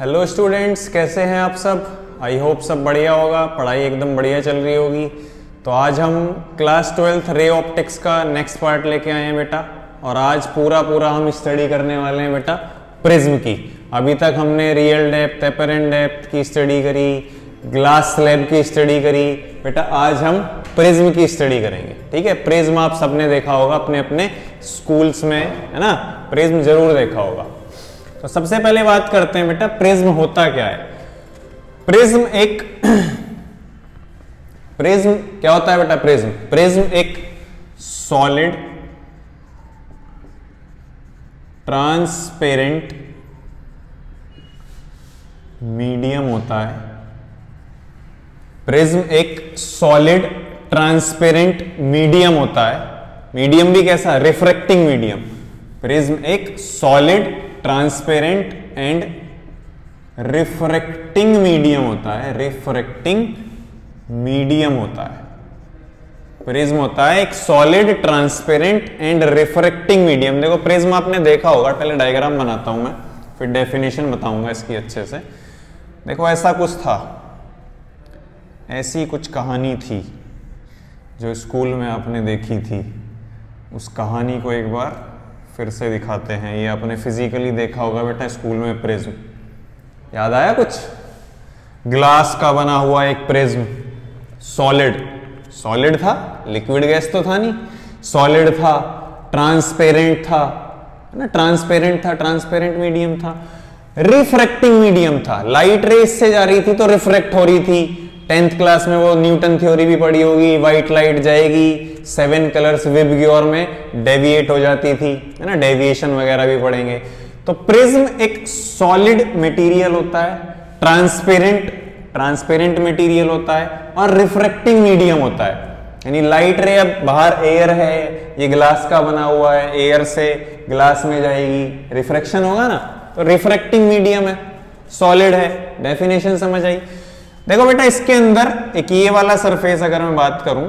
Hello students, कैसे हैं आप सब। आई होप सब बढ़िया होगा, पढ़ाई एकदम बढ़िया चल रही होगी। तो आज हम क्लास 12th रे ऑप्टिक्स का नेक्स्ट पार्ट लेके आए हैं बेटा, और आज पूरा हम स्टडी करने वाले हैं बेटा प्रिज्म की। अभी तक हमने रियल डेप्थ, एपरेंट डेप्थ की स्टडी करी, ग्लास स्लैब की स्टडी करी, बेटा आज हम प्रिज्म की स्टडी करेंगे, ठीक है। प्रिज्म आप सबने देखा होगा अपने अपने स्कूल्स में, है ना, प्रिज्म जरूर देखा होगा। तो सबसे पहले बात करते हैं बेटा प्रिज्म होता क्या है। प्रिज्म क्या होता है बेटा। प्रिज्म एक सॉलिड ट्रांसपेरेंट मीडियम होता है। प्रिज्म एक सॉलिड ट्रांसपेरेंट मीडियम होता है। मीडियम भी कैसा, रिफ्रैक्टिंग मीडियम। प्रिज्म एक solid transparent and refracting medium होता है। रिफ्रैक्टिंग मीडियम होता है। प्रिज्म होता है एक solid transparent and refracting medium. देखो प्रिज्म आपने देखा होगा, पहले डायग्राम बनाता हूं मैं, फिर डेफिनेशन बताऊंगा इसकी अच्छे से। देखो ऐसा कुछ था, ऐसी कुछ कहानी थी जो स्कूल में आपने देखी थी। उस कहानी को एक बार फिर से दिखाते हैं। ये आपने फिजिकली देखा होगा बेटा स्कूल में प्रिज्म। याद आया कुछ? ग्लास का बना हुआ एक प्रिज्म, सॉलिड था, लिक्विड गैस तो था नहीं, सॉलिड था, ट्रांसपेरेंट था, है ना, ट्रांसपेरेंट मीडियम था, रिफ्रैक्टिंग मीडियम था। लाइट रेस से जा रही थी तो रिफ्रैक्ट हो रही थी। 10th क्लास में वो न्यूटन थ्योरी भी पढ़ी होगी, व्हाइट लाइट जाएगी 7 कलर्स विब की ओर में डेविएट हो जाती थी, है ना, डेविएशन वगैरह भी पढ़ेंगे। तो प्रिज्म एक सॉलिड मटेरियल होता है, ट्रांसपेरेंट मटेरियल होता है और रिफ्रैक्टिंग मीडियम होता है। यानी लाइट रे, अब बाहर एयर है, ये ग्लास का बना हुआ है, एयर से ग्लास में जाएगी, रिफ्रैक्शन होगा ना, तो रिफ्रैक्टिंग मीडियम है, सॉलिड है। डेफिनेशन समझ आई। देखो बेटा इसके अंदर एक ये वाला सरफेस, अगर मैं बात करूं,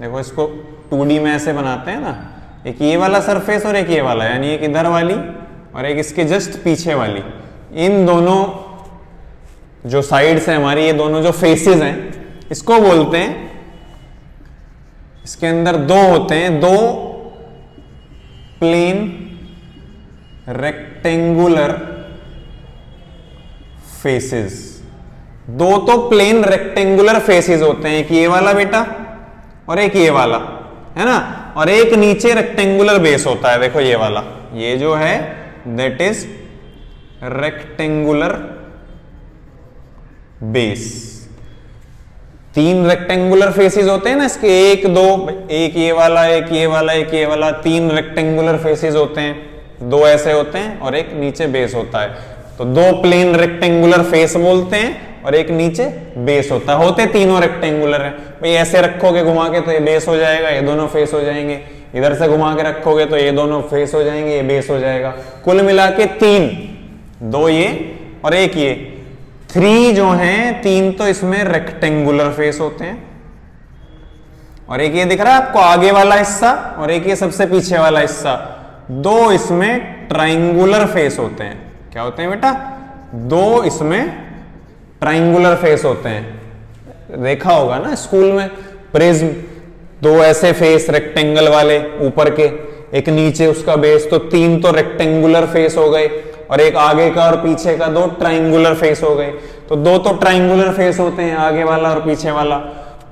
देखो इसको 2D में ऐसे बनाते हैं ना, एक ये वाला सरफेस और एक ये वाला, यानी एक इधर वाली और एक इसके जस्ट पीछे वाली। इन दोनों जो साइड्स हैं हमारी, ये दोनों जो फेसेस हैं, इसको बोलते हैं, इसके अंदर दो होते हैं, दो प्लेन रेक्टेंगुलर फेसेस। दो तो प्लेन रेक्टेंगुलर फेसेस होते हैं, एक ये वाला बेटा और एक ये वाला, है ना, और एक नीचे रेक्टेंगुलर बेस होता है। देखो ये वाला, ये जो है that is rectangular base. 3 rectangular faces होते हैं ना इसके, एक दो, एक ये वाला, एक ये वाला, एक ये वाला, 3 रेक्टेंगुलर फेसेस होते हैं, 2 ऐसे होते हैं और एक नीचे बेस होता है। तो 2 प्लेन रेक्टेंगुलर फेस बोलते हैं और एक नीचे बेस होता है। होते तीनों रेक्टेंगुलर हैं भाई, ऐसे रखोगे घुमा के तो ये बेस हो जाएगा, ये दोनों फेस हो जाएंगे, इधर से घुमा के रखोगे तो ये दोनों फेस हो जाएंगे, ये बेस हो जाएगा। कुल मिला के 3, 2 ये और एक ये, 3 जो हैं, 3 तो इसमें रेक्टेंगुलर फेस होते हैं और एक ये दिख रहा है आपको आगे वाला हिस्सा और एक ये सबसे पीछे वाला हिस्सा। 2 इसमें ट्राइंगुलर फेस होते हैं। क्या होते हैं बेटा? 2 इसमें ट्राइंगुलर फेस होते हैं। देखा होगा ना स्कूल में प्रिज्म, 2 ऐसे फेस रेक्टेंगल वाले ऊपर के, एक नीचे उसका बेस, तो 3 तो रेक्टेंगुलर फेस हो गए और एक आगे का और पीछे का, 2 ट्राइंगुलर फेस हो गए। तो 2 तो ट्राइंगुलर फेस होते हैं, आगे वाला और पीछे वाला।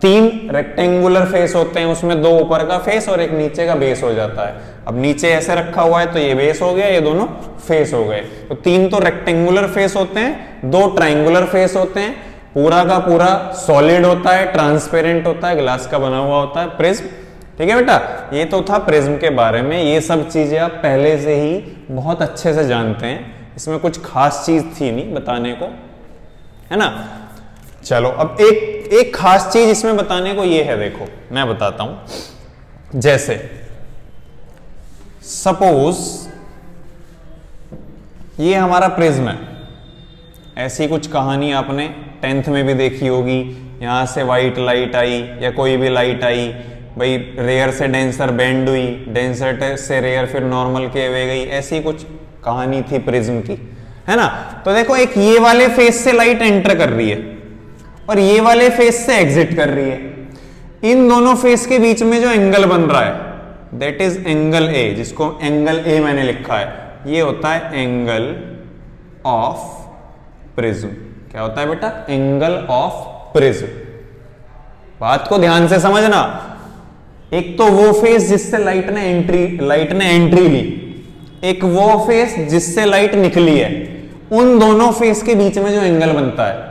3 रेक्टेंगुलर फेस होते हैं, उसमें 2 ऊपर का फेस और एक नीचे का बेस हो जाता है। अब नीचे ऐसे रखा हुआ है तो ये बेस हो गया, ये दोनों फेस हो गए। तो 3 तो रेक्टेंगुलर फेस होते हैं, 2 ट्राइंगुलर फेस होते हैं। पूरा का पूरा सॉलिड होता है, ट्रांसपेरेंट होता है, ग्लास का बना हुआ होता है प्रिज्म, ठीक है बेटा। ये तो था प्रिज्म के बारे में। ये सब चीजें आप पहले से ही बहुत अच्छे से जानते हैं, इसमें कुछ खास चीज थी नहीं बताने को, है ना। चलो अब एक खास चीज इसमें बताने को ये है, देखो मैं बताता हूं। जैसे सपोज ये हमारा प्रिज्म है, ऐसी कुछ कहानी आपने 10th में भी देखी होगी। यहां से व्हाइट लाइट आई या कोई भी लाइट आई भाई, रेयर से डेंसर बेंड हुई, डेंसर से रेयर फिर नॉर्मल के वे गई, ऐसी कुछ कहानी थी प्रिज्म की, है ना। तो देखो एक ये वाले फेस से लाइट एंटर कर रही है और ये वाले फेस से एग्जिट कर रही है। इन दोनों फेस के बीच में जो एंगल बन रहा है दैट इज एंगल ए, जिसको एंगल ए मैंने लिखा है, ये होता है एंगल ऑफ प्रिज्म। क्या होता है बेटा? Angle of prism. बात को ध्यान से समझना। एक तो वो फेस जिससे लाइट ने एंट्री ली, एक वो फेस जिससे लाइट निकली है, उन दोनों फेस के बीच में जो एंगल बनता है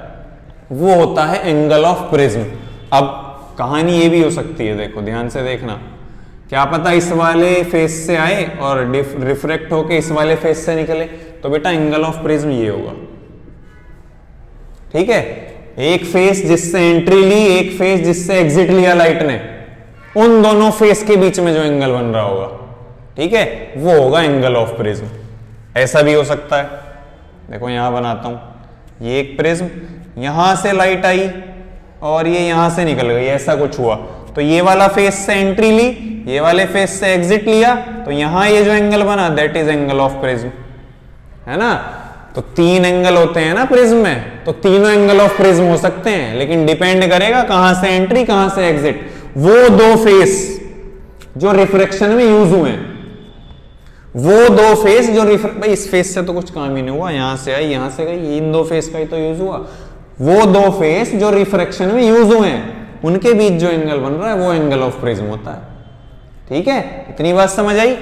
वो होता है एंगल ऑफ प्रिज्म। अब कहानी ये भी हो सकती है, देखो ध्यान से देखना, क्या पता इस वाले फेस से आए और रिफ्रेक्ट होके इस वाले फेस से निकले, तो बेटा एंगल ऑफ प्रिज्म ये होगा। ठीक है, एक फेस जिससे एंट्री ली, एक फेस जिससे एग्जिट लिया लाइट ने, उन दोनों फेस के बीच में जो एंगल बन रहा होगा, ठीक है, वो होगा एंगल ऑफ प्रिज्म। ऐसा भी हो सकता है। देखो यहां बनाता हूं, ये एक प्रिज्म, यहां से लाइट आई और ये यहां से निकल गई, ऐसा कुछ हुआ। तो ये वाला फेस से एंट्री ली, ये वाले फेस से एग्जिट लिया, तो यहां ये जो एंगल बना that is angle of prism, है ना। तो तीन एंगल होते हैं ना प्रिज्म में, तो तीनों एंगल ऑफ प्रिज्म हो सकते हैं, लेकिन डिपेंड करेगा कहां से एंट्री कहां से एग्जिट। वो दो फेस जो रिफ्रैक्शन में यूज हुए, वो दो फेस जो भाई इस फेस से तो कुछ काम ही नहीं हुआ, यहां से आई यहां से गई, इन दो फेस का ही तो यूज हुआ। वो दो फेस जो रिफ्रैक्शन में यूज हुए हैं उनके बीच जो एंगल बन रहा है वो एंगल ऑफ प्रिज्म होता है। ठीक है, इतनी बात समझ आई।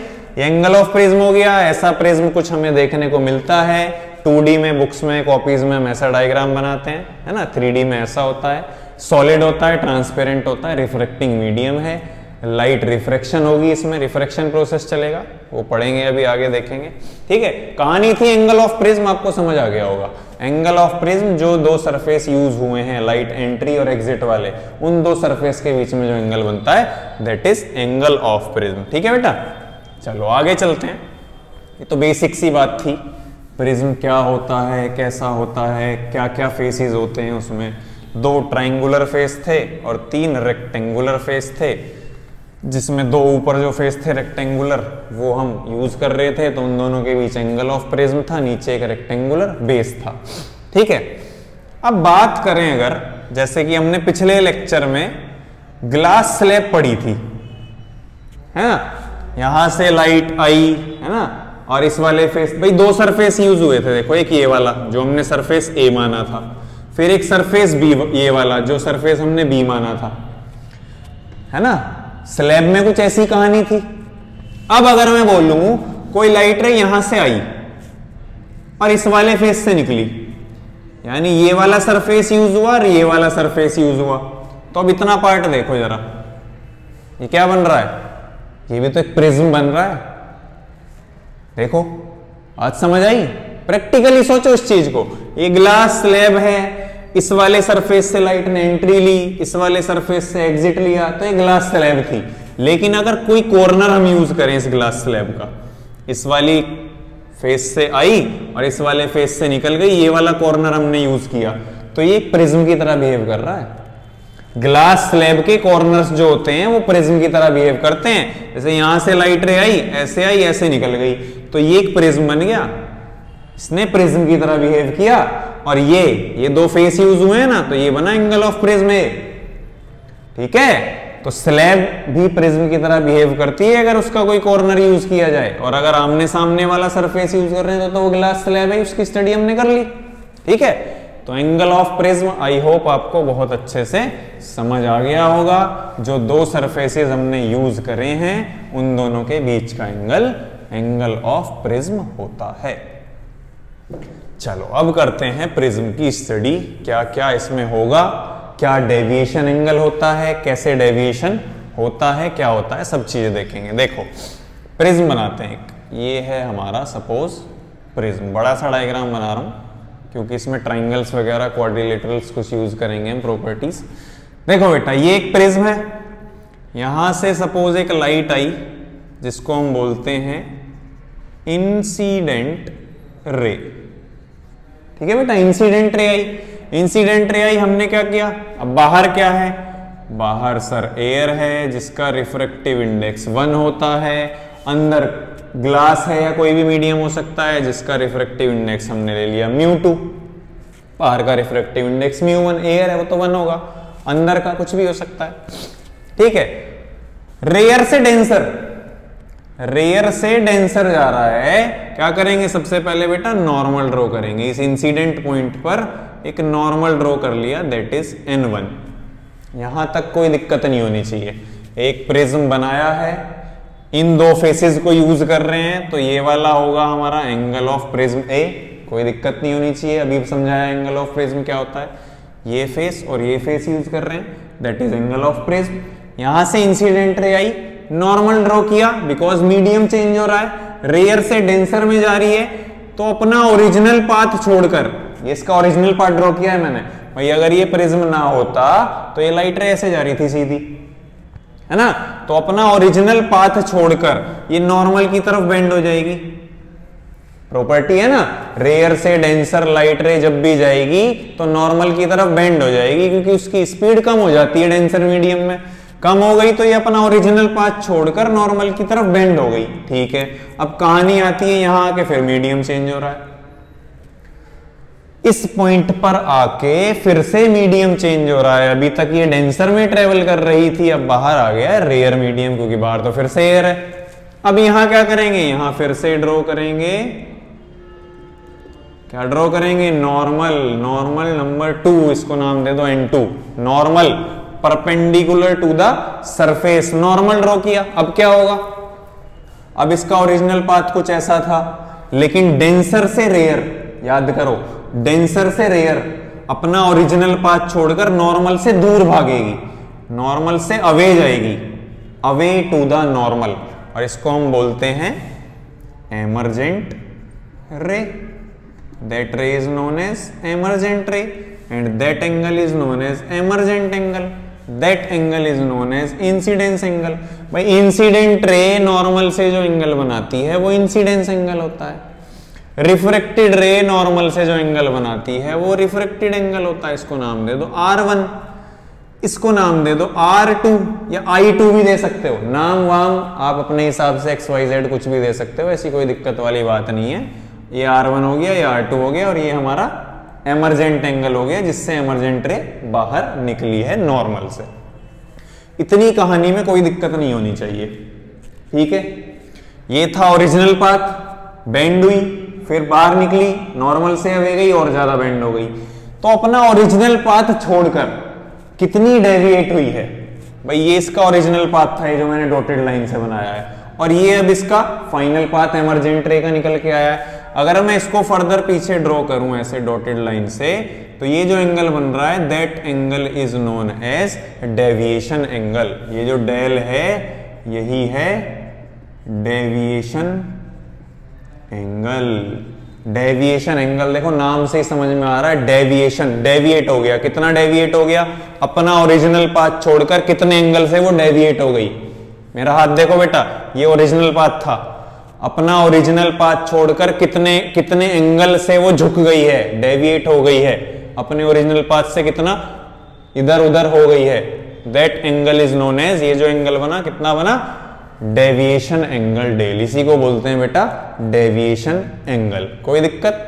एंगल ऑफ प्रिज्म हो गया। ऐसा प्रिज्म कुछ हमें देखने को मिलता है 2D में, बुक्स में, कॉपीज में हम ऐसा डायग्राम बनाते हैं, है ना। 3D में ऐसा होता है, सॉलिड होता है, ट्रांसपेरेंट होता है, रिफ्रैक्टिंग मीडियम है, लाइट रिफ्रैक्शन होगी, इसमें रिफ्रैक्शन प्रोसेस चलेगा, वो पढ़ेंगे अभी आगे देखेंगे। ठीक है, कहानी थी एंगल ऑफ प्रिज्म, आपको समझ आ गया होगा। एंगल ऑफ प्रिज्म जो दो सरफेस यूज हुए हैं लाइट एंट्री और एग्जिट वाले, उन दो सरफेस के बीच में जो एंगल बनता है that is angle of prism. ठीक है बेटा, चलो आगे चलते हैं। ये तो बेसिक सी बात थी, प्रिज्म क्या होता है, कैसा होता है, क्या क्या फेसेस होते हैं उसमें। दो ट्रायंगुलर फेस थे और तीन रेक्टेंगुलर फेस थे, जिसमें दो ऊपर जो फेस थे रेक्टेंगुलर वो हम यूज कर रहे थे, तो उन दोनों के बीच एंगल ऑफ प्रिज्म था, नीचे एक रेक्टेंगुलर बेस था। ठीक है, अब बात करें अगर, जैसे कि हमने पिछले लेक्चर में ग्लास स्लैब पढ़ी थी, है ना, यहां से लाइट आई, है ना, और इस वाले फेस, भाई दो सरफेस यूज हुए थे। देखो एक ये वाला जो हमने सरफेस ए माना था, फिर एक सरफेस बी, ये वाला जो सरफेस हमने बी माना था, है ना। स्लैब में कुछ ऐसी कहानी थी। अब अगर मैं बोलूं कोई लाइट रे यहां से आई और इस वाले फेस से निकली, यानी ये वाला सरफेस यूज हुआ और ये वाला सरफेस यूज हुआ, तो अब इतना पार्ट देखो जरा, ये क्या बन रहा है? ये भी तो एक प्रिज्म बन रहा है। देखो आज समझ आई, प्रैक्टिकली सोचो इस चीज को। ये ग्लास स्लैब है, इस वाले सरफेस से लाइट ने एंट्री ली, इस वाले सरफेस से एग्जिट लिया, तो ये ग्लास स्लैब थी। लेकिन अगर कोई कॉर्नर हम यूज करें इस ग्लास स्लैब का, इस वाली फेस से आई और इस वाले फेस से निकल गई, ये वाला कॉर्नर हमने यूज किया, तो ये एक प्रिज्म की तरह बिहेव कर रहा है। ग्लास स्लैब के कॉर्नर्स जो होते हैं वो प्रिज्म की तरह बिहेव करते हैं। जैसे यहां से लाइट रे आई ऐसे निकल गई, तो ये एक प्रिज्म बन गया, इसने प्रिज्म की तरह बिहेव किया। और ये दो फेस यूज हुए हैं ना, तो ये बना एंगल ऑफ प्रिज्म। ठीक है, तो स्लैब भी प्रिज्म की तरह बिहेव करती है अगर उसका कोई कॉर्नर यूज किया जाए, और अगर आमने सामने वाला सरफेस यूज कर रहे हैं तो वो ग्लास स्लैब है, उसकी स्टडी हमने कर ली। ठीक है, तो angle of prism I hope आपको बहुत अच्छे से समझ आ गया होगा। जो दो सरफेसेस हमने यूज करे हैं उन दोनों के बीच का एंगल एंगल ऑफ प्रिज्म होता है। चलो अब करते हैं प्रिज्म की स्टडी, क्या क्या इसमें होगा, क्या डेविएशन एंगल होता है, कैसे डेविएशन होता है, क्या होता है, सब चीजें देखेंगे। देखो प्रिज्म बनाते हैं, ये है हमारा सपोज प्रिज्म, बड़ा सा डायग्राम बना रहा हूं क्योंकि इसमें ट्राइंगल्स वगैरह क्वाड्रिलेटरल्स कुछ यूज करेंगे हम प्रॉपर्टीज। देखो बेटा ये एक प्रिज्म है, यहां से सपोज एक लाइट आई जिसको हम बोलते हैं इंसिडेंट रे। ठीक है बेटा, इंसिडेंट रे आई, इंसिडेंट रे आई, हमने क्या किया, अब बाहर क्या है, बाहर सर एयर है जिसका रिफ्रैक्टिव इंडेक्स 1 होता है अंदर ग्लास है या कोई भी मीडियम हो सकता है जिसका रिफ्रैक्टिव इंडेक्स हमने ले लिया μ2, बाहर का रिफ्रैक्टिव इंडेक्स μ1, एयर है वो तो 1 होगा, अंदर का कुछ भी हो सकता है, ठीक है। रेयर से डेंसर जा रहा है, क्या करेंगे सबसे पहले बेटा नॉर्मल ड्रॉ करेंगे। इस इंसिडेंट पॉइंट पर एक नॉर्मल ड्रॉ कर लिया, दैट इज n1। यहां तक कोई दिक्कत नहीं होनी चाहिए। एक प्रिज्म बनाया है, इन दो फेसेस को यूज कर रहे हैं, तो ये वाला होगा हमारा एंगल ऑफ प्रिज्म ए, कोई दिक्कत नहीं होनी चाहिए। अभी समझाया एंगल ऑफ प्रिज्म क्या होता है, ये फेस और ये फेस यूज कर रहे हैं, that is angle of prism. यहां से इंसिडेंट रे आई, नॉर्मल ड्रॉ किया बिकॉज मीडियम चेंज हो रहा है, रेयर से डेंसर में जा रही है, तो अपना ओरिजिनल पाथ छोड़कर, इसका ओरिजिनल पाथ ड्रॉ किया है मैंने भाई, अगर ये प्रिज्म ना होता तो ये लाइट रे ऐसे जा रही थी सीधी, है ना, तो अपना ओरिजिनल पाथ छोड़कर ये नॉर्मल की तरफ बेंड हो जाएगी। प्रॉपर्टी है ना, रेयर से डेंसर लाइट रे जब भी जाएगी तो नॉर्मल की तरफ बेंड हो जाएगी, क्योंकि उसकी स्पीड कम हो जाती है डेंसर मीडियम में, कम हो गई तो ये अपना ओरिजिनल पाथ छोड़कर नॉर्मल की तरफ बेंड हो गई, ठीक है। अब कहानी आती है यहां आके फिर मीडियम चेंज हो रहा है, इस पॉइंट पर आके फिर से मीडियम चेंज हो रहा है। अभी तक ये डेंसर में ट्रेवल कर रही थी, अब बाहर आ गया है रेयर मीडियम, क्योंकि बाहर तो फिर से एयर है। अब यहां क्या करेंगे, यहां फिर से ड्रॉ करेंगे, क्या ड्रॉ करेंगे, नॉर्मल, नॉर्मल नंबर 2, इसको नाम दे दो N2, normal perpendicular to the surface, normal draw किया। अब क्या होगा, अब इसका ओरिजिनल पाथ कुछ ऐसा था, लेकिन डेंसर से रेयर, याद करो डेंसर से रेयर अपना ओरिजिनल पाथ छोड़कर नॉर्मल से दूर भागेगी, नॉर्मल से अवे जाएगी, अवे टू द नॉर्मल, और इसको हम बोलते हैं emergent ray, that ray is known as emergent ray and that angle is known as emergent angle, that angle is known as incidence angle. भाई इंसिडेंट रे नॉर्मल से जो angle बनाती है वो इंसिडेंस एंगल होता है, रिफ्रैक्टेड रे normal से जो एंगल बनाती है वो रिफ्रैक्टेड एंगल होता है। इसको नाम दे दो R1, इसको नाम दे दो R2 या I2 भी दे सकते हो, नाम वाम आप अपने हिसाब से XYZ कुछ भी दे सकते हो, ऐसी कोई दिक्कत वाली बात नहीं है। ये R1 हो गया, ये R2 हो गया, और ये हमारा एमर्जेंट एंगल हो गया जिससे एमर्जेंट रे बाहर निकली है नॉर्मल से। इतनी कहानी में कोई दिक्कत नहीं होनी चाहिए, ठीक है। ये था ओरिजिनल पाथ, बेंड हुई फिर बाहर निकली, नॉर्मल से अवे गई और ज्यादा बेंड हो गई, तो अपना ओरिजिनल पाथ छोड़कर कितनी डेविएट हुई है। भाई ये इसका ओरिजिनल पाथ था, ये जो मैंने डॉटेड लाइन से बनाया है, और ये अब इसका फाइनल पाथ एमर्जेंट रे का निकल के आया है। अगर मैं इसको फर्दर पीछे ड्रॉ करूं ऐसे डॉटेड लाइन से, तो ये जो एंगल बन रहा है that angle is known as deviation angle. ये जो डेल है यही है डेविएशन एंगल, डेविएशन एंगल, देखो नाम से ही समझ में आ रहा है डेविएशन, डेविएट हो गया, कितना डेविएट हो गया, अपना ओरिजिनल पाथ छोड़कर कितने एंगल से वो डेविएट हो गई। मेरा हाथ देखो बेटा, ये ओरिजिनल पाथ था, अपना ओरिजिनल पाथ छोड़कर कितने एंगल से वो झुक गई है, डेविएट हो गई है, अपने ओरिजिनल पाथ से कितना इधर उधर हो गई है, that angle is known as, ये जो एंगल बना कितना बना, डेविएशन एंगल डेल, इसी को बोलते हैं बेटा डेविएशन एंगल। कोई दिक्कत,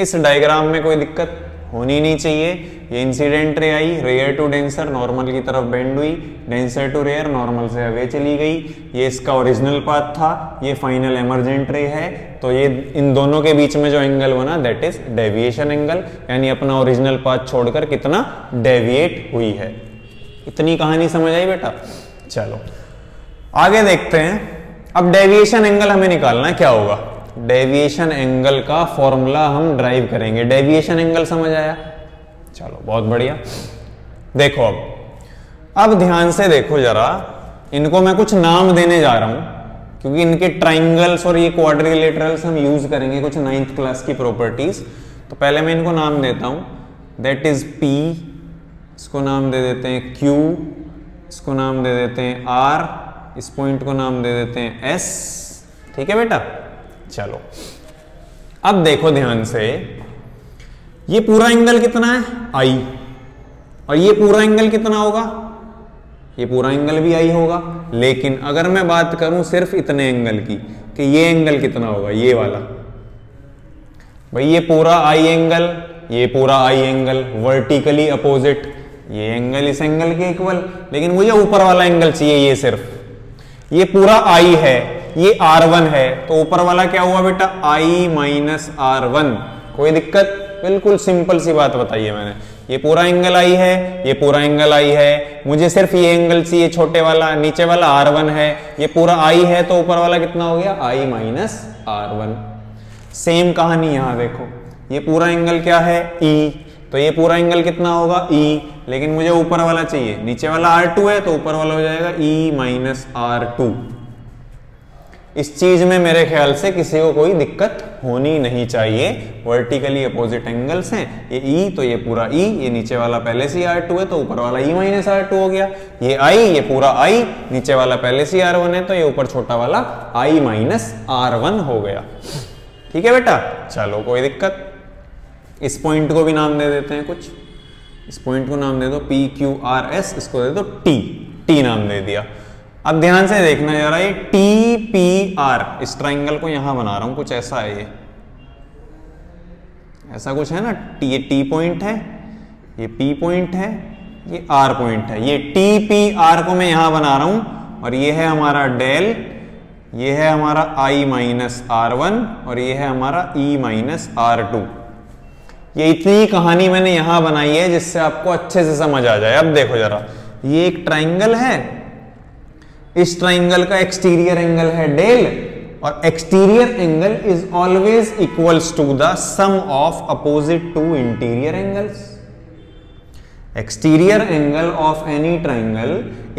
इस डायग्राम में कोई दिक्कत होनी नहीं चाहिए। ये इंसिडेंट रे आई, रेयर टू डेंसर नॉर्मल की तरफ बेंड हुई, डेंसर टू रेयर नॉर्मल से अवे चली गई, ये इसका ओरिजिनल पाथ था, ये फाइनल एमर्जेंट रे है, तो ये इन दोनों के बीच में जो एंगल बना दैट इज डेविएशन एंगल, यानी अपना ओरिजिनल पाथ छोड़कर कितना डेविएट हुई है। इतनी कहानी समझ आई बेटा, चलो आगे देखते हैं। अब डेविएशन एंगल हमें निकालना है, क्या होगा डेविएशन एंगल का फॉर्मूला हम ड्राइव करेंगे। डेविएशन एंगल समझ आया, चलो बहुत बढ़िया। देखो अब ध्यान से देखो जरा, इनको मैं कुछ नाम देने जा रहा हूं क्योंकि इनके ट्राइंगल्स और ये क्वाड्रिलेटरल्स हम यूज करेंगे, कुछ 9th क्लास की प्रॉपर्टीज। तो पहले मैं इनको नाम देता हूं, दैट इज P, इसको नाम दे देते हैं Q, इसको नाम दे देते हैं R, इस पॉइंट को नाम दे देते हैं S, ठीक है बेटा। चलो अब देखो ध्यान से, ये पूरा एंगल कितना है I, और ये पूरा एंगल कितना होगा, ये पूरा एंगल भी आई होगा। लेकिन अगर मैं बात करूं सिर्फ इतने एंगल की कि ये एंगल कितना होगा, ये वाला भाई ये पूरा आई एंगल, ये पूरा आई एंगल वर्टिकली अपोजिट, ये एंगल इस एंगल के इक्वल, लेकिन मुझे ऊपर वाला एंगल चाहिए। ये सिर्फ ये पूरा आई है, ये R1 है, तो ऊपर वाला क्या हुआ बेटा I माइनस R1। कोई दिक्कत? बिल्कुल सिंपल सी बात बताई है मैंने। ये पूरा एंगल आई है, ये पूरा एंगल आई है, मुझे सिर्फ ये एंगल चाहिए छोटे वाला, नीचे वाला R1 है, ये पूरा I है, तो ऊपर वाला कितना हो गया I माइनस R1। सेम कहानी यहाँ देखो, ये पूरा एंगल क्या है E, तो ये पूरा एंगल कितना होगा E, लेकिन मुझे ऊपर वाला चाहिए, नीचे वाला R2 है, तो ऊपर वाला हो जाएगा E माइनस R2। इस चीज में मेरे ख्याल से किसी को कोई दिक्कत होनी नहीं चाहिए। वर्टिकली अपोजिट एंगल्स हैं, ये E तो ये पूरा E, ये नीचे वाला पहले से R2 है तो ऊपर वाला E माइनस R2 हो गया, ये I ये पूरा I, नीचे वाला पहले से R1 है तो ये ऊपर छोटा वाला I माइनस R1 हो गया। ठीक है बेटा, चलो कोई दिक्कत। इस पॉइंट को भी नाम दे देते हैं कुछ, इस पॉइंट को नाम दे दो PQRS, इसको दे दो T नाम दे दिया। अब ध्यान से देखना यार, ये TPR इस ट्राइंगल को यहां बना रहा हूं, कुछ ऐसा है, ये ऐसा कुछ है ना, ये T पॉइंट है, ये P पॉइंट है, ये R पॉइंट है, ये TPR को मैं यहां बना रहा हूं, और ये है हमारा डेल, ये है हमारा I माइनस R1 और ये है हमारा E माइनस R2। ये इतनी कहानी मैंने यहां बनाई है जिससे आपको अच्छे से समझ आ जाए। अब देखो जरा, ये एक ट्राइंगल है, इस ट्राइंगल का एक्सटीरियर एंगल है डेल, और exterior angle is always equals to the sum of opposite to interior angles. Exterior angle of any triangle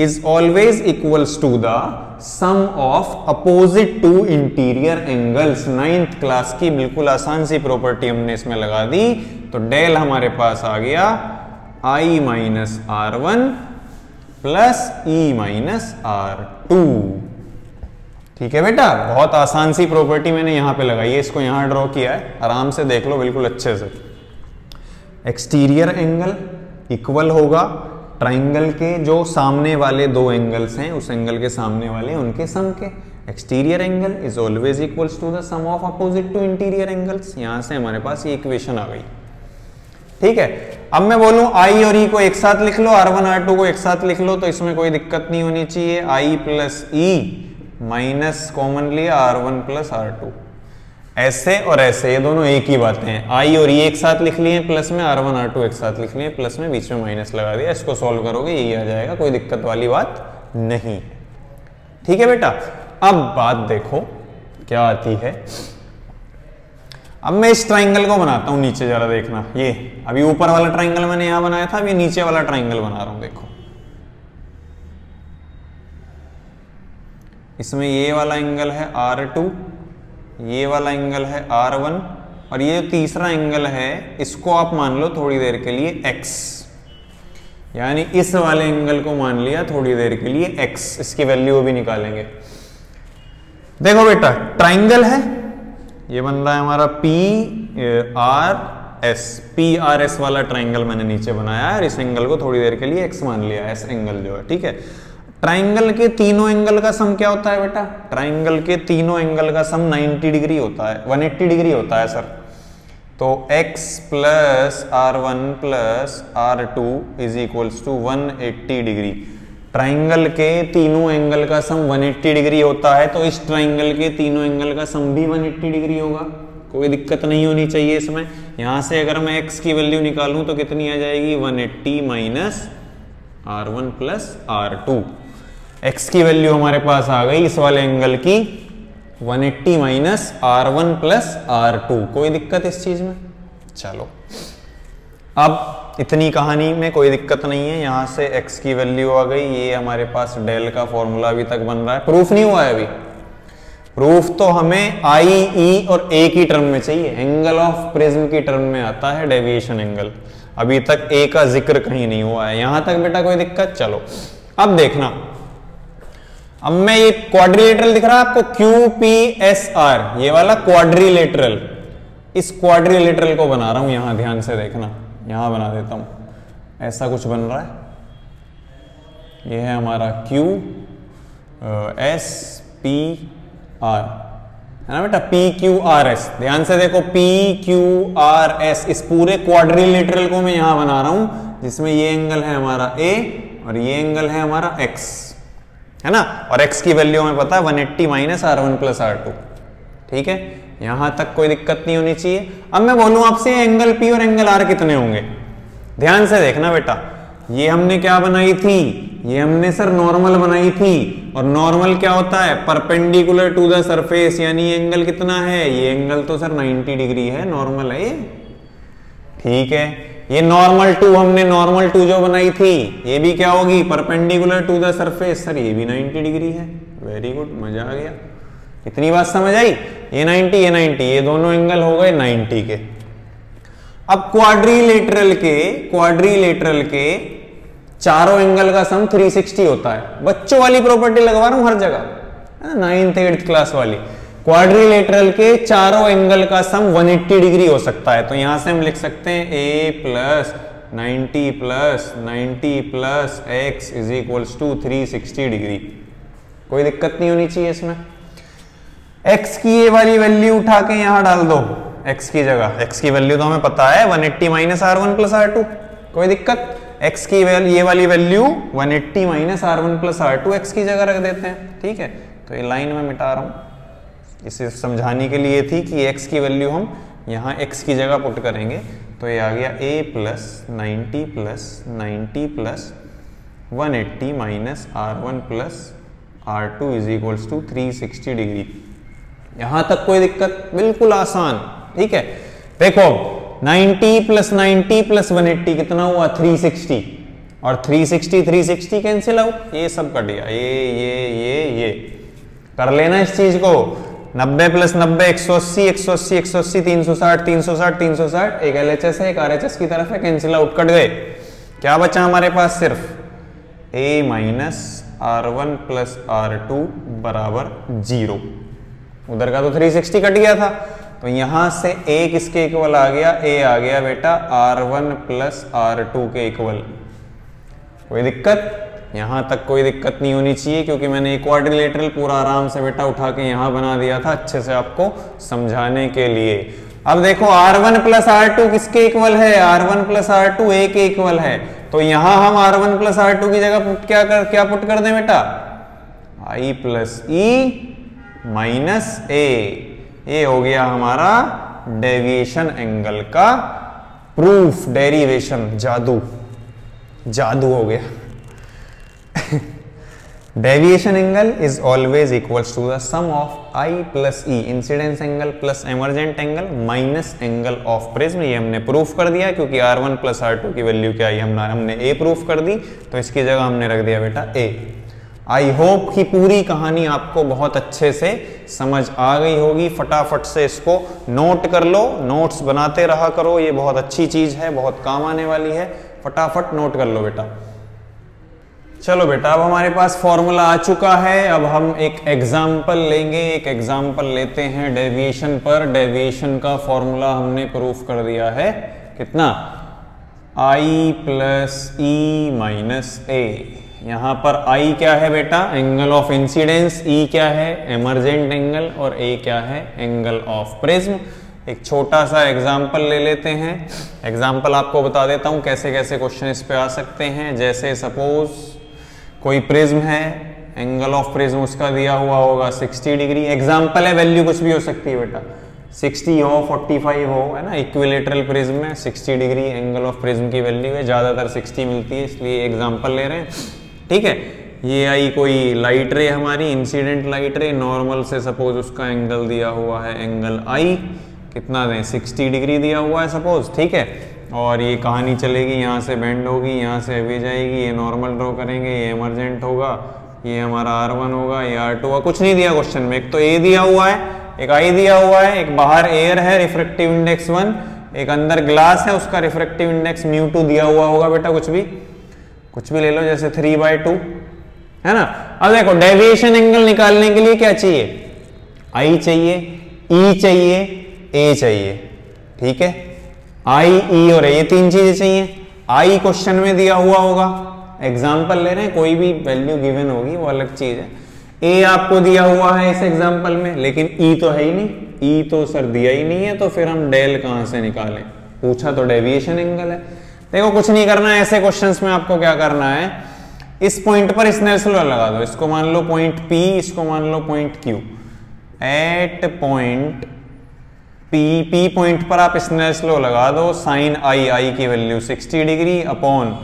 is always equals to the sum of opposite to interior angles. 9th class की बिल्कुल आसान सी property हमने इसमें लगा दी। तो del हमारे पास आ गया I minus R1 plus E minus R2। ठीक है बेटा, बहुत आसान सी प्रॉपर्टी मैंने यहां पे लगाई है, इसको यहां ड्रॉ किया है, आराम से देख लो बिल्कुल अच्छे से। एक्सटीरियर एंगल इक्वल होगा ट्राइंगल के जो सामने वाले दो एंगल्स हैं, उस एंगल के सामने वाले उनके सम के। Exterior angle is always equals to the sum of opposite to interior angles. यहां से हमारे पास ये इक्वेशन आ गई। ठीक है, अब मैं बोलूं I और E को एक साथ लिख लो, R1 R2 को एक साथ लिख लो, तो इसमें कोई दिक्कत नहीं होनी चाहिए। I plus E minus common लिया R1 प्लस R2। ऐसे और ऐसे ये दोनों एक ही बातें हैं, I और E एक साथ लिख लिए प्लस में, R1 R2 एक साथ लिख लिए प्लस में, बीच में माइनस लगा दिया। इसको सॉल्व करोगे यही आ जाएगा, कोई दिक्कत वाली बात नहीं है। ठीक है बेटा, अब बात देखो क्या आती है। अब मैं इस ट्राइंगल को बनाता हूं नीचे, जरा देखना। ये अभी ऊपर वाला ट्राइंगल मैंने यहां बनाया था, अभी नीचे वाला ट्राइंगल बना रहा हूं। देखो इसमें ये वाला एंगल है R2, ये वाला एंगल है R1, और ये तीसरा एंगल है इसको आप मान लो थोड़ी देर के लिए X, यानी इस वाले एंगल को मान लिया थोड़ी देर के लिए X। इसकी वैल्यू भी निकालेंगे। देखो बेटा, ट्राइंगल है, ये बन रहा है हमारा PRS। PRS वाला ट्राइंगल मैंने नीचे बनाया है और इस एंगल को थोड़ी देर के लिए x मान लिया है, इस एंगल जो है। ठीक है, ट्राइंगल के तीनों एंगल का सम क्या होता है बेटा? ट्राइंगल के तीनों एंगल का सम 180 डिग्री होता है सर। तो x plus R1 plus R2 is equals to 180 degree. Triangle के तीनों एंगल का सम 180 डिग्री होता है, तो इस ट्राइंगल के तीनों एंगल का सम भी 180 डिग्री होगा। कोई दिक्कत नहीं होनी चाहिए इसमें। यहां से अगर मैं x की वैल्यू निकालूं तो कितनी आ जाएगी? 180 minus R1 plus R2। x की वैल्यू हमारे पास आ गई इस वाले एंगल की 180 माइनस R1 प्लस R2। कोई दिक्कत इस चीज में? चलो, अब इतनी कहानी में कोई दिक्कत नहीं है। यहाँ से x की वैल्यू आ गई, ये हमारे पास डेल का फॉर्मूला अभी तक बन रहा है। प्रूफ नहीं हुआ है अभी, प्रूफ तो हमें I, E और A की टर्म में चाहिए। एंगल ऑफ प्रिज्म की टर्म में आता है डेविएशन एंगल, अभी तक A का जिक्र कहीं नहीं हुआ है। यहां तक बेटा कोई दिक्कत? चलो अब देखना, अब मैं ये क्वाड्रिलेटरल दिख रहा है आपको QPSR, ये वाला क्वाड्रिलेटरल, इस क्वाड्रिलेटरल को बना रहा हूं। यहां ध्यान से देखना, यहां बना देता हूं, ऐसा कुछ बन रहा है। ये है हमारा Q S P R, है ना बेटा, P Q R S। ध्यान से देखो P Q R S, इस पूरे क्वाड्रिलेटरल को मैं यहाँ बना रहा हूँ जिसमें ये एंगल है हमारा A और ये एंगल है हमारा X, है ना। और X की वैल्यू हमें पता है 180 माइनस R1 प्लस R2, ठीक है। यहां तक कोई दिक्कत नहीं होनी चाहिए। अब मैं बोलूं आपसे एंगल P और एंगल R कितने होंगे, ध्यान से देखना बेटा। ये हमने क्या बनाई थी, ये हमने सर नॉर्मल बनाई थी, और नॉर्मल क्या होता है, परपेंडिकुलर टू द सरफेस, यानी एंगल कितना है, ये एंगल तो सर 90 डिग्री है, नॉर्मल है ये, ठीक है। ये नॉर्मल टू, हमने नॉर्मल टू जो बनाई थी ये भी क्या होगी, perpendicular to the surface, sir ये भी 90 डिग्री है। वेरी गुड, मजा आ गया। इतनी बात समझ आई, ये 90 ये 90, ये दोनों एंगल हो गए 90 के। अब क्वाड्रिलेटरल के चारों एंगल का सम 360 होता है। बच्चों वाली प्रॉपर्टी लगवा रहा हूं हर जगह, 9th 8th क्लास वाली। क्वाड्रिलेटरल के चारों एंगल का सम 180 डिग्री हो सकता है, तो यहां से हम लिख सकते हैं a plus 90 plus 90 plus x is equals to 360 degree. कोई दिक्कत नहीं होनी चाहिए इसमें। x की ये वाली वैल्यू उठा के यहां डाल दो, x की जगह, x की वैल्यू तो हमें पता है 180 माइनस R1 प्लस R2, कोई दिक्कत। x की ये वाली value 180 minus R1 plus R2 x की जगह रख देते हैं, ठीक है। तो ये लाइन में मिटा रहा हूँ, इसे समझाने के लिए थी कि x की वैल्यू हम यहाँ x की जगह पुट करेंगे। तो ये आ गया a plus 90 plus 90 plus 180 minus R1 plus R2 is equals to 360 degree. यहाँ तक कोई दिक्कत, बिल्कुल आसान, ठीक है। देखो 90 प्लस 180 कितना हुआ, 360, और 360 कैंसिल आउट, ये सब कट गया, ये कर लेना इस चीज को। 90 प्लस 90 180 360 एक LHS है एक RHS की तरफ है, कैंसिल आउट, कट गए। क्या बचा हमारे पास, सिर्फ a minus R1 plus R2 बराबर 0। उधर का तो 360 कट गया था, तो यहाँ से a किसके इक्वल आ गया, a आ गया बेटा R1 प्लस R2 के इक्वल। कोई दिक्कत, यहाँ तक कोई दिक्कत नहीं होनी चाहिए, क्योंकि मैंने एक क्वाड्रिलेटरल पूरा आराम से बेटा उठा के यहाँ बना दिया था अच्छे से आपको समझाने के लिए। अब देखो R1 प्लस R2 किसके इक्वल है, R1 प्लस R2 a के इक्वल है, तो यहाँ हम R1 प्लस R2 की जगह क्या पुट कर दें बेटा, i plus e minus a। ये हो गया हमारा डेविएशन एंगल का प्रूफ, डेरिवेशन, जादू हो गया। Deviation angle is always equals to the sum of I plus E, incidence angle plus emergent angle minus angle of prism. ये हमने प्रूफ कर दिया, क्योंकि R1 प्लस R2 की वैल्यू क्या आई, हमने ए प्रूफ कर दी, तो इसकी जगह हमने रख दिया बेटा ए। आई होप कि पूरी कहानी आपको बहुत अच्छे से समझ आ गई होगी। फटाफट से इसको नोट कर लो, नोट्स बनाते रहा करो, ये बहुत अच्छी चीज़ है, बहुत काम आने वाली है। फटाफट नोट कर लो बेटा। चलो बेटा, अब हमारे पास फॉर्मूला आ चुका है, अब हम एक एग्जाम्पल लेंगे। एक एग्जाम्पल लेते हैं डेविएशन पर। डेविएशन का फॉर्मूला हमने प्रूफ कर दिया है, कितना, I plus E minus A. यहाँ पर I क्या है बेटा, एंगल ऑफ इंसिडेंस, E क्या है, एमरजेंट एंगल, और A क्या है, एंगल ऑफ प्रिज्म। एक छोटा सा एग्जाम्पल ले लेते हैं। एग्जाम्पल आपको बता देता हूँ कैसे कैसे क्वेश्चन इस पे आ सकते हैं। जैसे सपोज कोई प्रिज्म है, एंगल ऑफ प्रिज्म उसका दिया हुआ होगा 60 डिग्री। एग्जाम्पल है, वैल्यू कुछ भी हो सकती है बेटा, 60 हो 45 हो, है ना। इक्विलेटरल प्रिज्म में 60 डिग्री एंगल ऑफ प्रिज्म की वैल्यू है, ज़्यादातर 60 मिलती है, इसलिए एग्जाम्पल ले रहे हैं, ठीक है। ये आई कोई लाइट रे हमारी, इंसिडेंट लाइट रे, नॉर्मल से सपोज उसका एंगल दिया हुआ है, एंगल आई कितना दें, 60 डिग्री दिया हुआ है सपोज, ठीक है। और ये कहानी चलेगी, यहाँ से बेंड होगी, यहाँ से अभी जाएगी, ये नॉर्मल ड्रॉ करेंगे, ये एमरजेंट होगा, ये हमारा R1 होगा, ये R2 होगा। कुछ नहीं दिया क्वेश्चन में, एक तो ए दिया हुआ है, एक आई दिया हुआ है, एक बाहर एयर है रिफ्रेक्टिव इंडेक्स 1, एक अंदर ग्लास है उसका रिफ्रेक्टिव इंडेक्स μ2 दिया हुआ होगा बेटा। कुछ भी ले लो, जैसे 3/2, है ना। अब देखो डेविएशन एंगल निकालने के लिए क्या चाहिए, आई चाहिए, ई चाहिए, ए चाहिए, ठीक है। आई, ई और ए, ये तीन चीजें चाहिए। आई क्वेश्चन में दिया हुआ होगा, एग्जाम्पल ले रहे हैं, कोई भी वैल्यू गिवन होगी वो अलग चीज है। ए आपको दिया हुआ है इस एग्जाम्पल में, लेकिन ई तो है ही नहीं, ई तो सर दिया ही नहीं है, तो फिर हम डेल कहाँ से निकालें? पूछा तो डेविएशन एंगल है। देखो कुछ नहीं करना है ऐसे क्वेश्चंस में, आपको क्या करना है, इस पॉइंट पर स्नेल लॉ लगा दो। इसको मान लो पॉइंट P, इसको मान लो point Q। At point P, P point पर आप स्नेल लॉ लगा दो, साइन आई, आई की value 60 degree upon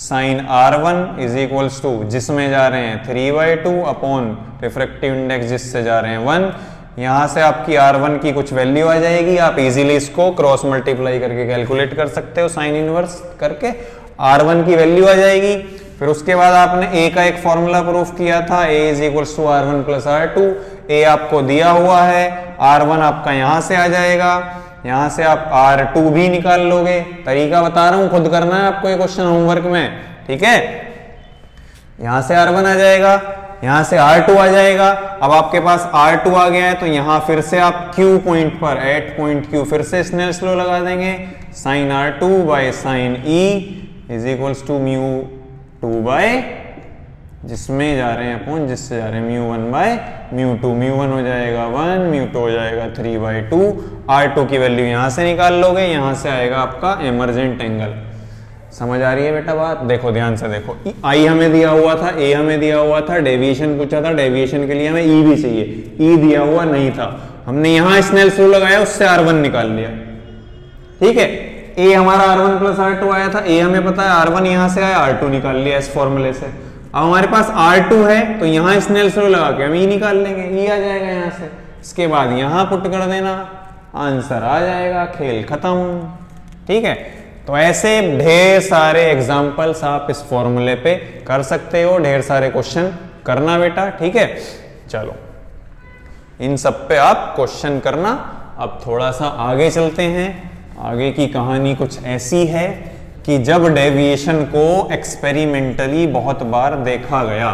sine R1 is equals to जिसमें जा रहे हैं 3/2 अपॉन रिफ्रैक्टिव इंडेक्स जिससे जा रहे हैं 1। यहाँ से आपकी R1 की कुछ वैल्यू आ जाएगी, आप इजीली इसको क्रॉस मल्टीप्लाई करके कैलकुलेट कर सकते हो, साइन इनवर्स करके R1 की वैल्यू आ जाएगी। फिर उसके बाद आपने ए का एक फॉर्मूला प्रूफ किया था, A is equals to R1 plus R2। A आपको दिया हुआ है, R1 आपका यहाँ से आ जाएगा, यहाँ से आप R2 भी निकाल लोगे। तरीका बता रहा हूँ, खुद करना है आपको ये क्वेश्चन होमवर्क में, ठीक है। यहाँ से R1 आ जाएगा, यहाँ से R2 आ जाएगा। अब आपके पास R2 आ गया है तो यहाँ फिर से आप Q पॉइंट पर, एट पॉइंट Q, फिर से स्नेल्स लॉ लगा देंगे। Sine R2 by sine E is equals to mu 2 by जिसमें जा रहे हैं अपॉन जिससे जा रहे हैं म्यू 1 बाय म्यू 2। म्यू 1 हो जाएगा 1, म्यू 2 हो जाएगा 3/2। R2 की वैल्यू यहाँ से निकाल लोगे, यहाँ से आएगा आपका एमर्जेंट एंगल। समझ आ रही है बेटा बात? देखो ध्यान से देखो, आई हमें दिया हुआ था, ए हमें दिया हुआ था, डेविएशन पूछा था, डेविएशन के लिए हमें ई भी चाहिए, ई दिया हुआ नहीं था। हमने यहाँ स्नेल्स लॉ लगाया, उससे R1 निकाल लिया, ठीक है। ए हमारा R1 प्लस R2 आया था, ए हमें पता है, R1 यहाँ से आया, R2 निकाल लिया इस फॉर्मूले से। अब हमारे पास R2 है तो यहाँ स्नेल्स लॉ लगा के हम ई निकाल लेंगे, ई आ जाएगा यहाँ से। इसके बाद यहाँ पुट कर देना, आंसर आ जाएगा, खेल खत्म, ठीक है। तो ऐसे ढेर सारे एग्जाम्पल्स आप इस फॉर्मूले पे कर सकते हो, ढेर सारे क्वेश्चन करना बेटा, ठीक है। चलो इन सब पे आप क्वेश्चन करना। अब थोड़ा सा आगे चलते हैं, आगे की कहानी कुछ ऐसी है कि जब डेविएशन को एक्सपेरिमेंटली बहुत बार देखा गया।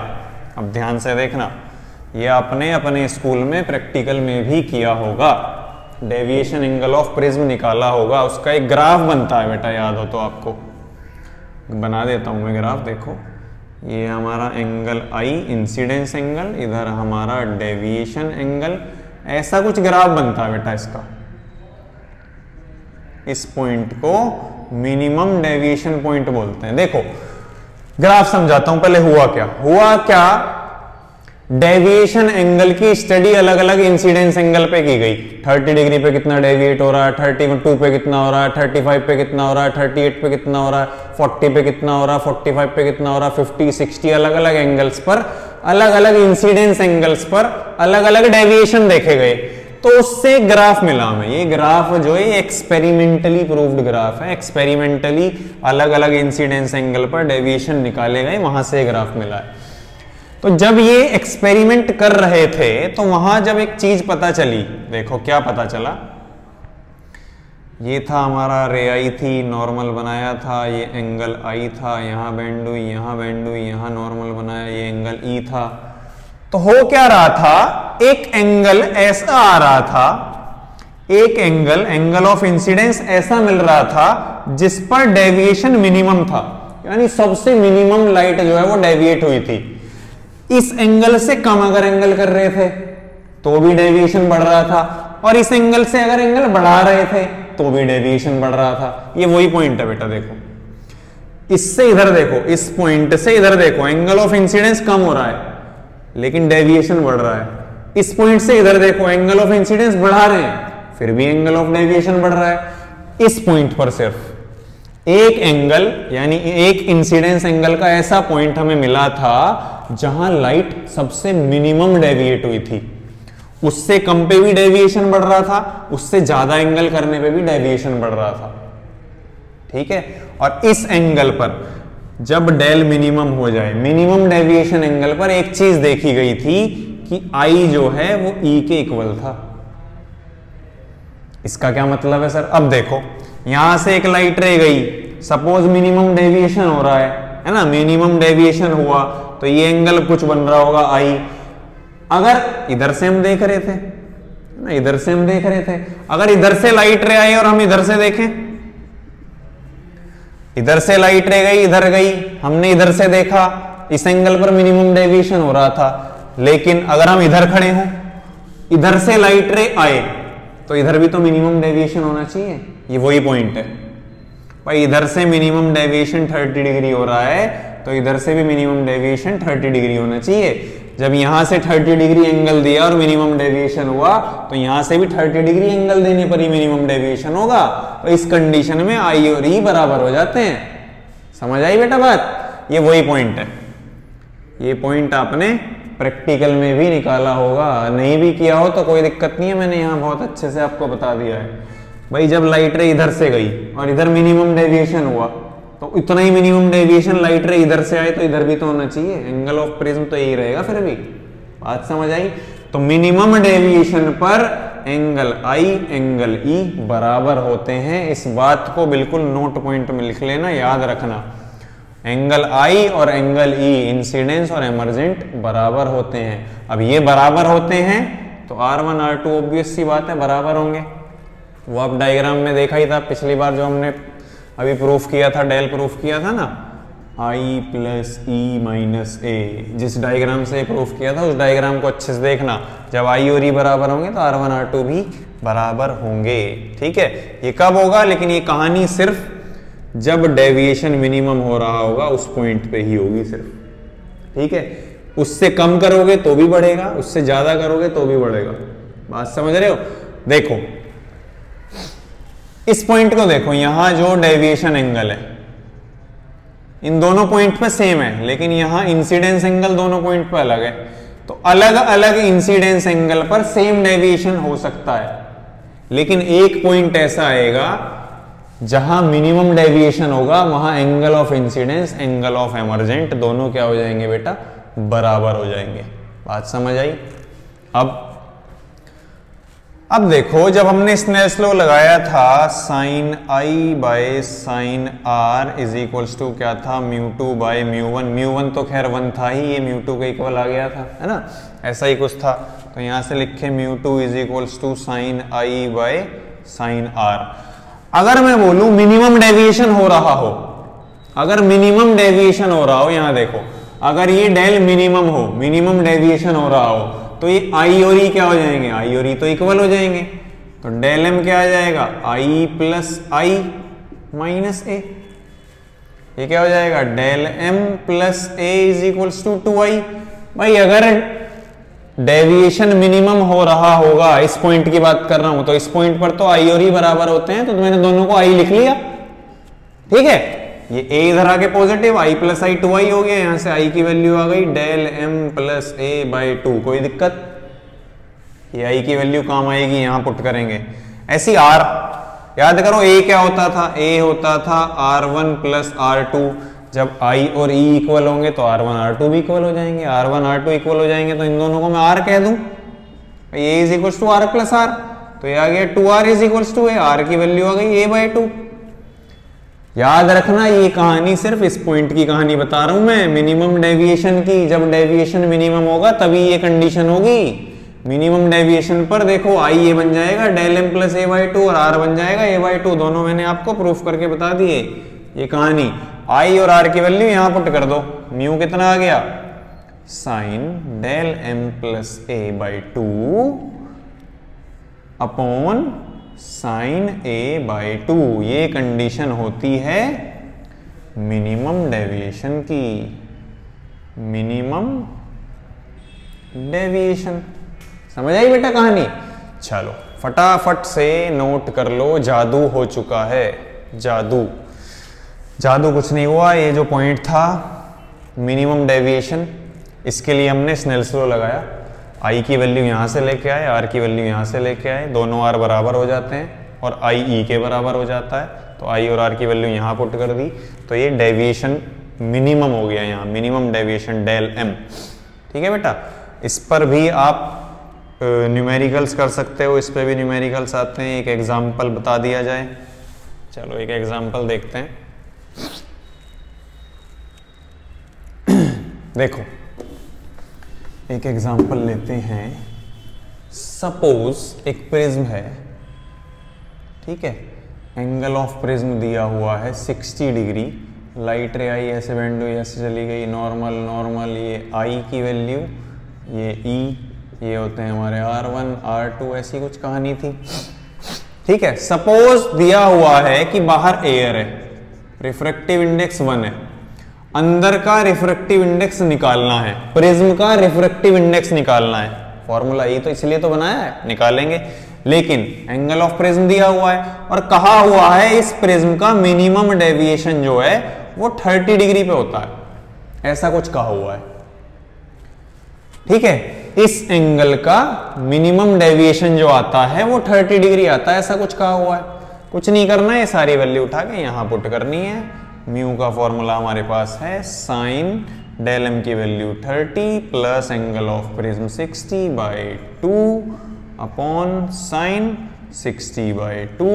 अब ध्यान से देखना, ये आपने अपने स्कूल में प्रैक्टिकल में भी किया होगा, डेविएशन एंगल ऑफ प्रिज्म निकाला होगा, उसका एक ग्राफ बनता है बेटा, याद हो तो आपको बना देता हूँ मैं ग्राफ। देखो ये हमारा एंगल आई, इंसिडेंस एंगल, इधर हमारा डेविएशन एंगल, ऐसा कुछ ग्राफ बनता है बेटा इसका। इस पॉइंट को मिनिमम डेविएशन पॉइंट बोलते हैं। देखो ग्राफ समझाता हूं पहले हुआ क्या। हुआ क्या, डेविएशन एंगल की स्टडी अलग अलग इंसिडेंस एंगल पे की गई। 30 डिग्री पे कितना डेविएट हो रहा है, 32 पे कितना हो रहा है, 35 पे कितना हो रहा है, 38 पे कितना हो रहा है, 40 पे कितना हो रहा है, 45 पे कितना हो रहा है, 50, 60, अलग अलग एंगल्स पर, अलग अलग इंसिडेंस एंगल्स पर अलग अलग डेविएशन देखे गए। तो उससे ग्राफ मिला हमें। ये ग्राफ जो है एक्सपेरिमेंटली प्रूव्ड ग्राफ है, एक्सपेरिमेंटली अलग अलग इंसिडेंस एंगल पर डेविएशन निकाले गए, वहां से ग्राफ मिला है। तो जब ये एक्सपेरिमेंट कर रहे थे तो वहां जब एक चीज पता चली, देखो क्या पता चला। ये था हमारा रे आई थी, नॉर्मल बनाया था, ये एंगल आई था, यहाँ बेंड हुई, यहाँ बेंड हुई, यहाँ नॉर्मल बनाया, ये एंगल ई था। तो हो क्या रहा था, एक एंगल ऐसा आ रहा था, एक एंगल, एंगल ऑफ इंसिडेंस ऐसा मिल रहा था जिस पर डेविएशन मिनिमम था, यानी सबसे मिनिमम लाइट जो है वो डेविएट हुई थी। इस एंगल से कम अगर एंगल कर रहे थे तो भी डेविएशन बढ़ रहा था, और इस एंगल से अगर एंगल बढ़ा रहे थे तो भी डेविएशन बढ़ रहा था। ये वही पॉइंट है बेटा। देखो इससे इधर देखो, इस पॉइंट से इधर देखो, एंगल ऑफ इंसिडेंस कम हो रहा है लेकिन डेविएशन बढ़ रहा है। इस पॉइंट से इधर देखो, एंगल ऑफ इंसिडेंस बढ़ा रहे हैं फिर भी एंगल ऑफ डेविएशन बढ़ रहा है। इस पॉइंट पर सिर्फ एक एंगल यानी एक इंसिडेंस एंगल का ऐसा पॉइंट हमें मिला था जहां लाइट सबसे मिनिमम डेविएट हुई थी। उससे कम पे भी डेविएशन बढ़ रहा था, उससे ज्यादा एंगल करने पे भी डेविएशन बढ़ रहा था, ठीक है। और इस एंगल पर जब डेल मिनिमम हो जाए, मिनिमम डेविएशन एंगल पर एक चीज देखी गई थी कि आई जो है वो ई के इक्वल था। इसका क्या मतलब है सर? अब देखो यहां से एक लाइट रह गई, सपोज मिनिमम डेविएशन हो रहा है ना, मिनिमम डेविएशन हुआ तो ये एंगल कुछ बन रहा होगा आई। अगर इधर से हम देख रहे थे ना, इधर से हम देख रहे थे, अगर इधर से लाइट रे आई और हम इधर से देखें, इधर से लाइट रे गई, इधर गई, हमने इधर से देखा, इस एंगल पर मिनिमम डेविएशन हो रहा था। लेकिन अगर हम इधर खड़े हों, इधर से लाइट रे आए, तो इधर भी तो मिनिमम डेविएशन होना चाहिए। ये वही पॉइंट है भाई, इधर से मिनिमम डेविएशन 30 डिग्री हो रहा है तो इधर से भी मिनिमम डेविएशन 30 डिग्री होना चाहिए। जब यहां से 30 डिग्री एंगल दिया और मिनिमम डेविएशन हुआ तो यहां से भी 30 डिग्री एंगल देने पर ही मिनिमम डेविएशन होगा। तो इस कंडीशन में आई और ई बराबर हो जाते हैं। समझ आई बेटा बात? ये वही पॉइंट है। ये पॉइंट आपने प्रैक्टिकल में भी निकाला होगा, नहीं भी किया हो तो कोई दिक्कत नहीं है, मैंने यहाँ बहुत अच्छे से आपको बता दिया है। भाई जब लाइट रे इधर से गई और इधर मिनिमम डेविएशन हुआ तो इतना ही मिनिमम डेविएशन लाइट रे इधर से आए तो इधर भी तो होना चाहिए। एंगल ऑफ प्रिज्म तो यही रहेगा। फिर भी बात समझ आई? तो मिनिमम डेविएशन पर एंगल आई एंगल ई बराबर होते हैं। इस बात को बिल्कुल नोट पॉइंट में लिख लेना, याद रखना। एंगल आई और एंगल ई इंसिडेंस और एमर्जेंट बराबर होते हैं। अब ये बराबर होते हैं तो R1 R2 ऑब्वियस सी बात है बराबर होंगे। वो आप डायग्राम में देखा ही था पिछली बार, जो हमने अभी प्रूफ किया था, डेल प्रूफ किया था ना, आई प्लस ई माइनस ए, जिस डायग्राम से प्रूफ किया था उस डायग्राम को अच्छे से देखना। जब आई और ई बराबर होंगे तो R1 R2 भी बराबर होंगे। ठीक है, ये कब होगा? लेकिन ये कहानी सिर्फ जब डेविएशन मिनिमम हो रहा होगा उस पॉइंट पे ही होगी सिर्फ। ठीक है, उससे कम करोगे तो भी बढ़ेगा, उससे ज़्यादा करोगे तो भी बढ़ेगा। बात समझ रहे हो? देखो इस पॉइंट को देखो, यहां जो डेविएशन एंगल है इन दोनों पॉइंट पे सेम है, लेकिन यहां इंसिडेंस एंगल दोनों पॉइंट पे अलग है। तो अलग अलग इंसिडेंस एंगल पर सेम डेविएशन हो सकता है, लेकिन एक पॉइंट ऐसा आएगा जहां मिनिमम डेविएशन होगा, वहां angle of incidence angle of emergent दोनों क्या हो जाएंगे बेटा? बराबर हो जाएंगे। बात समझ आई? अब देखो, जब हमने स्नेल्स लॉ लगाया था sine I by sine are is equals to क्या था? Mu two by mu one. Mu one तो खैर वन था ही, ये म्यू टू के इक्वल आ गया था, है ना, ऐसा ही कुछ था। तो यहाँ से लिखे mu two is equals to sine I by sine are. अगर मैं बोलूँ मिनिमम डेविएशन हो रहा हो, अगर मिनिमम डेविएशन हो रहा हो, यहाँ देखो, अगर ये डेल मिनिमम हो, मिनिमम डेविएशन हो रहा हो, तो ये आई और ई क्या हो जाएंगे? आई और ई तो इक्वल हो जाएंगे। तो डेल एम क्या आ जाएगा? आई प्लस आई माइनस ए। ये क्या हो जाएगा? Del M plus A is equals to 2i। भाई अगर डेविएशन मिनिमम हो रहा होगा, इस पॉइंट की बात कर रहा हूं, तो इस पॉइंट पर तो आई और ई बराबर होते हैं, तो मैंने दोनों को आई लिख लिया। ठीक है, ये a इधर आके positive, i plus I 2i हो गया, यहाँ से i की वैल्यू आ गई del m plus a by 2। कोई दिक्कत? ये i की वैल्यू काम आएगी, यहाँ पुट करेंगे। ऐसी r याद करो, a क्या होता था? a होता था r1 प्लस r2। जब i और e इक्वल होंगे तो r1 r2 भी इक्वल हो जाएंगे। r1 r2 इक्वल हो जाएंगे तो इन दोनों को मैं r कह दूं, a is equals to r plus r, तो ये आ गया 2r is equals to a। r की वैल्यू आ गई a बाई 2। याद रखना, ये कहानी सिर्फ इस पॉइंट की कहानी बता रहा हूं मैं, मिनिमम डेविएशन की। जब डेविएशन मिनिमम होगा तभी ये कंडीशन होगी। मिनिमम डेविएशन पर देखो आई ये बन जाएगा del M plus A by 2 और आर बन जाएगा ए बाई 2। दोनों मैंने आपको प्रूफ करके बता दिए। ये कहानी, आई और आर की वैल्यू यहाँ पुट कर दो। म्यू कितना आ गया? Sine del M plus A by 2 upon sine A by 2। ये कंडीशन होती है मिनिमम डेविएशन की। मिनिमम डेविएशन, समझ आई बेटा कहानी? चलो फटाफट से नोट कर लो, जादू हो चुका है। जादू जादू कुछ नहीं हुआ। ये जो पॉइंट था मिनिमम डेविएशन, इसके लिए हमने स्नेल्स लॉ लगाया। आई की वैल्यू यहाँ से लेके आए, आर की वैल्यू यहाँ से लेके आए, दोनों आर बराबर हो जाते हैं और आई ई के बराबर हो जाता है। तो आई और आर की वैल्यू यहाँ पुट कर दी, तो ये डेविएशन मिनिमम हो गया। यहाँ मिनिमम डेविएशन डेल एम। ठीक है बेटा, इस पर भी आप न्यूमेरिकल्स कर सकते हो, इस पर भी न्यूमेरिकल्स आते हैं। एक एग्जाम्पल बता दिया जाए, चलो एक एग्जाम्पल देखते हैं। देखो एक एग्जाम्पल लेते हैं। सपोज एक प्रिज्म है, ठीक है, एंगल ऑफ प्रिज्म दिया हुआ है 60 डिग्री। लाइट रे आई ऐसे बेंड हुई, ऐसे चली गई, नॉर्मल नॉर्मल, ये आई की वैल्यू, ये ई, ये होते हैं हमारे R1 R2, ऐसी कुछ कहानी थी। ठीक है, सपोज दिया हुआ है कि बाहर एयर है, रिफ्रैक्टिव इंडेक्स 1 है, अंदर का रिफ्रैक्टिव इंडेक्स निकालना है, प्रिज्म का रिफ्रैक्टिव इंडेक्स निकालना है। फॉर्मूला ई तो इसलिए तो बनाया है, निकालेंगे, लेकिन एंगल ऑफ प्रिज्म दिया हुआ है और कहा हुआ है इस प्रिज्म का मिनिमम डेविएशन जो है वो 30 डिग्री पे होता है, ऐसा कुछ कहा हुआ है। ठीक है, इस एंगल का मिनिमम डेविएशन जो आता है वो 30 डिग्री आता है, ऐसा कुछ कहा हुआ है। कुछ नहीं करना है, सारी वैल्यू उठा के यहाँ पुट करनी है। म्यू का फॉर्मूला हमारे पास है साइन डेल एम की value 30 plus angle of prism 60/2 upon sine 60/2,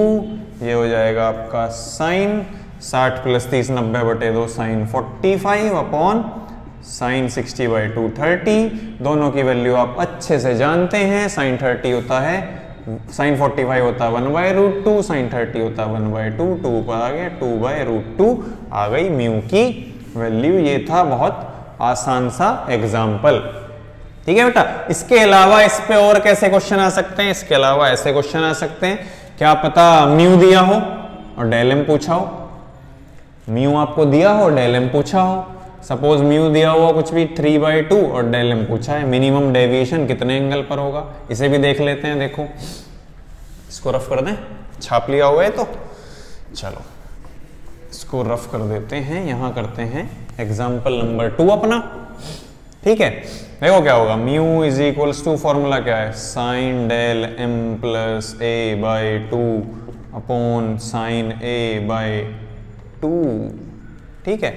ये हो जाएगा आपका साइन 60 + 30 90/2 साइन 45 अपॉन साइन 60/2 30। दोनों की वैल्यू आप अच्छे से जानते हैं, साइन 30 होता है, साइन 45 होता है 1/√2, साइन 30 होता है 1/2, 2 पर आ गया 2/√2 आ गई म्यू की वैल्यू। ये था बहुत आसान सा एग्जाम्पल। ठीक है बेटा, इसके अलावा इस पे और कैसे क्वेश्चन आ सकते हैं? इसके अलावा ऐसे क्वेश्चन आ सकते हैं, क्या पता म्यू दिया हो और डेल एम पूछा हो, म्यू आपको दिया हो डेल एम पूछा हो। सपोज म्यू दिया हुआ कुछ भी 3/2 और डेल एम पूछा है, मिनिमम डेविएशन कितने एंगल पर होगा, इसे भी देख लेते हैं। देखो, इसको रफ कर दें, छाप लिया हुआ है तो चलो इसको रफ कर देते हैं। यहाँ करते हैं एग्जाम्पल नंबर 2 अपना। ठीक है, देखो क्या होगा, mu is equals to, formula क्या है, sine del M plus a/2 upon sine a/2। ठीक है,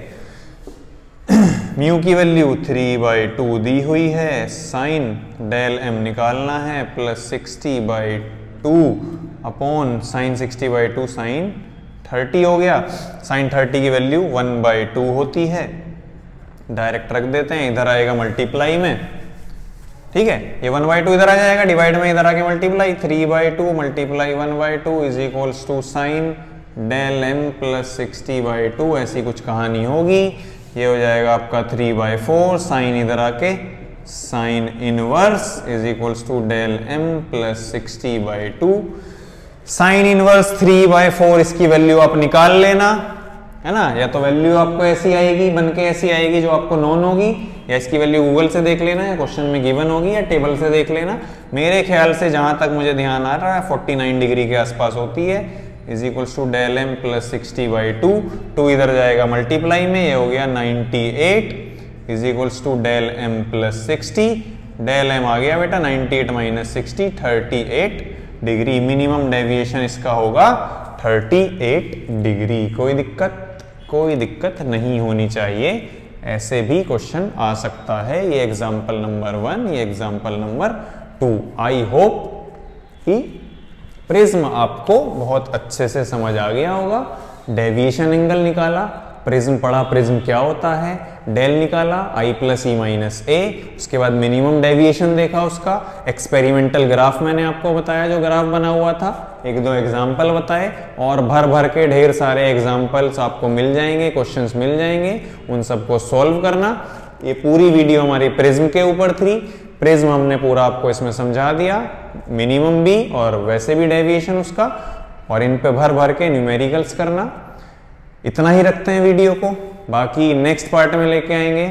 म्यू की वैल्यू 3/2 दी हुई है, साइन डेल एम निकालना है प्लस 60/2 अपॉन साइन 60/2 साइन 30 हो गया। साइन 30 की वैल्यू 1/2 होती है, डायरेक्ट रख देते हैं, इधर आएगा मल्टीप्लाई में। ठीक है, ये 1/2 इधर आ जाएगा, डिवाइड में इधर आके multiply 3/2 multiply 1/2 is equals to sine del M plus 60/2, ऐसी कुछ कहानी होगी। ये हो जाएगा आपका 3/4 साइन इधर आके sine inverse is equals to del M plus 60/2। Sine inverse 3/4 इसकी वैल्यू आप निकाल लेना, है ना, या तो वैल्यू आपको ऐसी आएगी, बनके ऐसी आएगी जो आपको नॉन होगी, या इसकी वैल्यू गूगल से देख लेना, या क्वेश्चन में गिवन होगी, या टेबल से देख लेना। मेरे ख्याल से जहाँ तक मुझे ध्यान आ रहा है 49 डिग्री के आसपास होती है, is equals to del M plus 60/2। 2 इधर जाएगा मल्टीप्लाई में, ये हो गया 98 is equals to del M plus 60। Del M आ गया बेटा 98 माइनस 60 38 डिग्री। मिनिमम डेविएशन इसका होगा 38 डिग्री। कोई दिक्कत नहीं होनी चाहिए, ऐसे भी क्वेश्चन आ सकता है। ये एग्जाम्पल नंबर 1, ये एग्जाम्पल नंबर 2। आई होप कि प्रिज्म आपको बहुत अच्छे से समझ आ गया होगा। डेविएशन एंगल निकाला, प्रिज्म पढ़ा, प्रिज्म क्या होता है, डेल निकाला, आई प्लस ई माइनस ए, उसके बाद मिनिमम डेविएशन देखा उसका, एक्सपेरिमेंटल ग्राफ मैंने आपको बताया जो ग्राफ बना हुआ था, 1-2 एग्जाम्पल बताए, और भर के ढेर सारे एग्जाम्पल्स आपको मिल जाएंगे, क्वेश्चंस मिल जाएंगे, उन सबको सॉल्व करना। ये पूरी वीडियो हमारी प्रिज्म के ऊपर थी। प्रिज्म हमने पूरा आपको इसमें समझा दिया, मिनिमम भी और वैसे भी डेविएशन उसका, और इन पे भर के न्यूमेरिकल्स करना। इतना ही रखते हैं वीडियो को, बाकी नेक्स्ट पार्ट में लेके आएंगे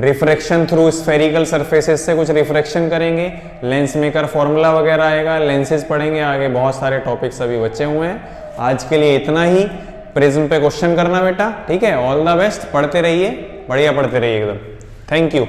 रिफ्रैक्शन थ्रू स्फेरिकल सरफेसेस से कुछ रिफ्रैक्शन करेंगे, लेंस मेकर फॉर्मूला वगैरह आएगा, लेंसेज पढ़ेंगे, आगे बहुत सारे टॉपिक्स अभी बचे हुए हैं। आज के लिए इतना ही। प्रिज्म पे क्वेश्चन करना बेटा, ठीक है। ऑल द बेस्ट, पढ़ते रहिए, बढ़िया पढ़ते रहिए एकदम। Thank you.